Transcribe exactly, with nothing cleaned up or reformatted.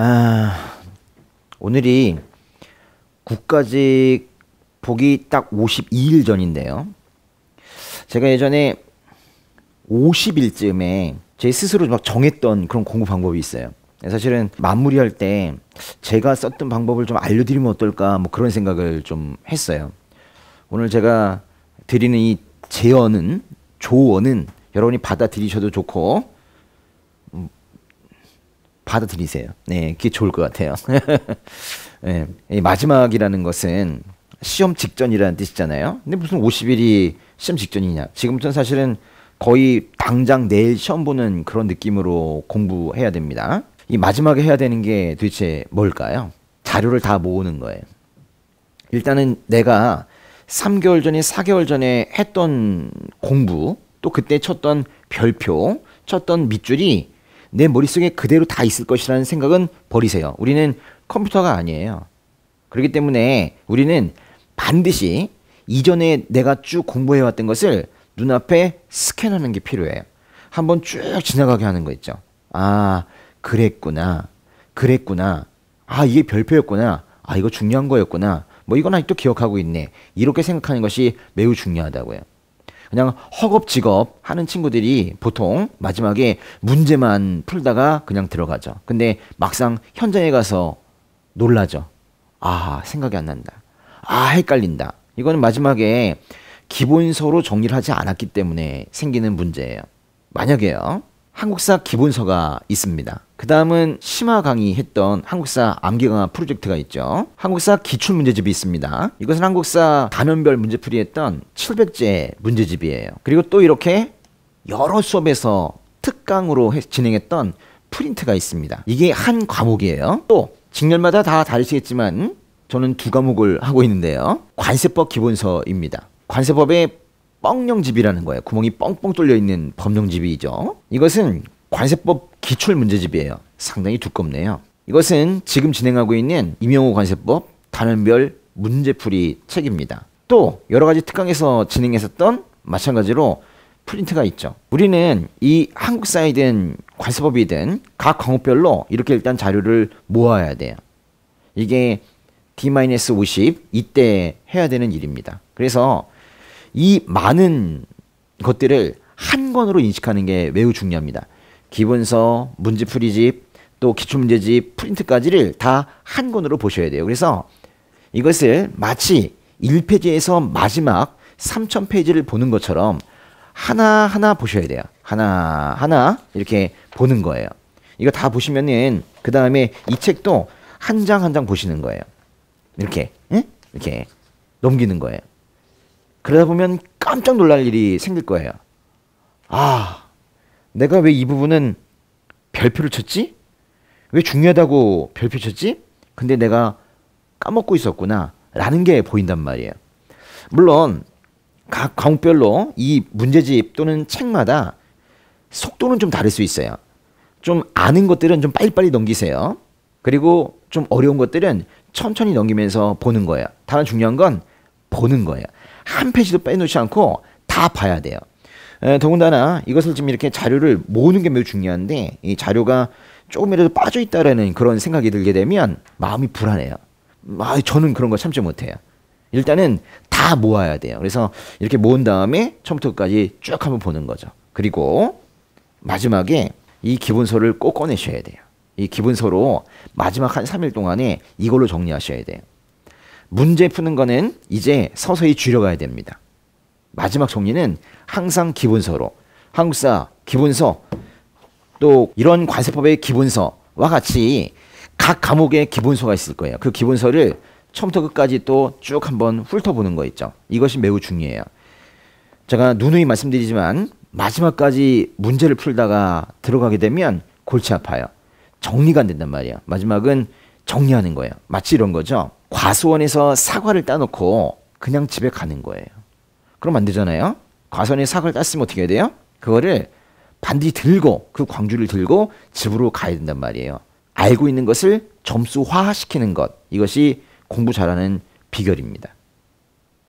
아, 오늘이 국가직 복이 딱 오십이 일 전인데요. 제가 예전에 오십 일쯤에 제 스스로 막 정했던 그런 공부 방법이 있어요. 사실은 마무리할 때 제가 썼던 방법을 좀 알려드리면 어떨까 뭐 그런 생각을 좀 했어요. 오늘 제가 드리는 이 제언은, 조언은 여러분이 받아들이셔도 좋고 받아들이세요. 네, 그게 좋을 것 같아요. 네, 마지막이라는 것은 시험 직전이라는 뜻이잖아요. 근데 무슨 오십 일이 시험 직전이냐. 지금부터는 사실은 거의 당장 내일 시험 보는 그런 느낌으로 공부해야 됩니다. 이 마지막에 해야 되는 게 도대체 뭘까요? 자료를 다 모으는 거예요. 일단은 내가 삼 개월 전에 사 개월 전에 했던 공부, 또 그때 쳤던 별표, 쳤던 밑줄이 내 머릿속에 그대로 다 있을 것이라는 생각은 버리세요. 우리는 컴퓨터가 아니에요. 그렇기 때문에 우리는 반드시 이전에 내가 쭉 공부해왔던 것을 눈앞에 스캔하는 게 필요해요. 한번 쭉 지나가게 하는 거 있죠. 아, 그랬구나. 그랬구나. 아, 이게 별표였구나. 아, 이거 중요한 거였구나. 뭐 이건 아직도 기억하고 있네. 이렇게 생각하는 것이 매우 중요하다고요. 그냥 허겁지겁 하는 친구들이 보통 마지막에 문제만 풀다가 그냥 들어가죠. 근데 막상 현장에 가서 놀라죠. 아, 생각이 안 난다. 아, 헷갈린다. 이거는 마지막에 기본서로 정리를 하지 않았기 때문에 생기는 문제예요. 만약에요, 한국사 기본서가 있습니다. 그 다음은 심화 강의했던 한국사 암기강화 프로젝트가 있죠. 한국사 기출문제집이 있습니다. 이것은 한국사 단원별 문제풀이했던 칠백 제 문제집이에요. 그리고 또 이렇게 여러 수업에서 특강으로 해, 진행했던 프린트가 있습니다. 이게 한 과목이에요. 또 직렬마다 다 다르시겠지만 저는 두 과목을 하고 있는데요. 관세법 기본서입니다. 관세법의 뻥령집이라는 거예요. 구멍이 뻥뻥 뚫려있는 법령집이죠. 이것은 관세법 기출문제집이에요. 상당히 두껍네요. 이것은 지금 진행하고 있는 이명호 관세법 단원별 문제풀이 책입니다. 또 여러가지 특강에서 진행했었던 마찬가지로 프린트가 있죠. 우리는 이 한국사이든 관세법이든 각 과목별로 이렇게 일단 자료를 모아야 돼요. 이게 디 오십 이때 해야 되는 일입니다. 그래서 이 많은 것들을 한 권으로 인식하는 게 매우 중요합니다. 기본서, 문제풀이집, 또 기출문제집, 프린트까지를 다 한 권으로 보셔야 돼요. 그래서 이것을 마치 일 페이지에서 마지막 삼천 페이지를 보는 것처럼 하나하나 보셔야 돼요. 하나하나 이렇게 보는 거예요. 이거 다 보시면은 그 다음에 이 책도 한 장 한 장 보시는 거예요. 이렇게, 응? 이렇게 넘기는 거예요. 그러다 보면 깜짝 놀랄 일이 생길 거예요. 아, 내가 왜 이 부분은 별표를 쳤지? 왜 중요하다고 별표 쳤지? 근데 내가 까먹고 있었구나 라는 게 보인단 말이에요. 물론 각 과목별로 이 문제집 또는 책마다 속도는 좀 다를 수 있어요. 좀 아는 것들은 좀 빨리빨리 넘기세요. 그리고 좀 어려운 것들은 천천히 넘기면서 보는 거예요. 다만 중요한 건 보는 거예요. 한 페이지도 빼놓지 않고 다 봐야 돼요. 에, 더군다나 이것을 지금 이렇게 자료를 모으는 게 매우 중요한데 이 자료가 조금이라도 빠져있다라는 그런 생각이 들게 되면 마음이 불안해요. 아, 저는 그런 거 참지 못해요. 일단은 다 모아야 돼요. 그래서 이렇게 모은 다음에 처음부터까지 쭉 한번 보는 거죠. 그리고 마지막에 이 기본서를 꼭 꺼내셔야 돼요. 이 기본서로 마지막 한 삼 일 동안에 이걸로 정리하셔야 돼요. 문제 푸는 거는 이제 서서히 줄여가야 됩니다. 마지막 정리는 항상 기본서로, 한국사 기본서, 또 이런 관세법의 기본서와 같이 각 과목의 기본서가 있을 거예요. 그 기본서를 처음부터 끝까지 또 쭉 한번 훑어보는 거 있죠. 이것이 매우 중요해요. 제가 누누이 말씀드리지만 마지막까지 문제를 풀다가 들어가게 되면 골치 아파요. 정리가 안 된단 말이에요. 마지막은 정리하는 거예요. 마치 이런 거죠. 과수원에서 사과를 따놓고 그냥 집에 가는 거예요. 그럼 안 되잖아요. 과수원에 사과를 땄으면 어떻게 해야 돼요? 그거를 반드시 들고, 그 광주를 들고 집으로 가야 된단 말이에요. 알고 있는 것을 점수화시키는 것, 이것이 공부 잘하는 비결입니다.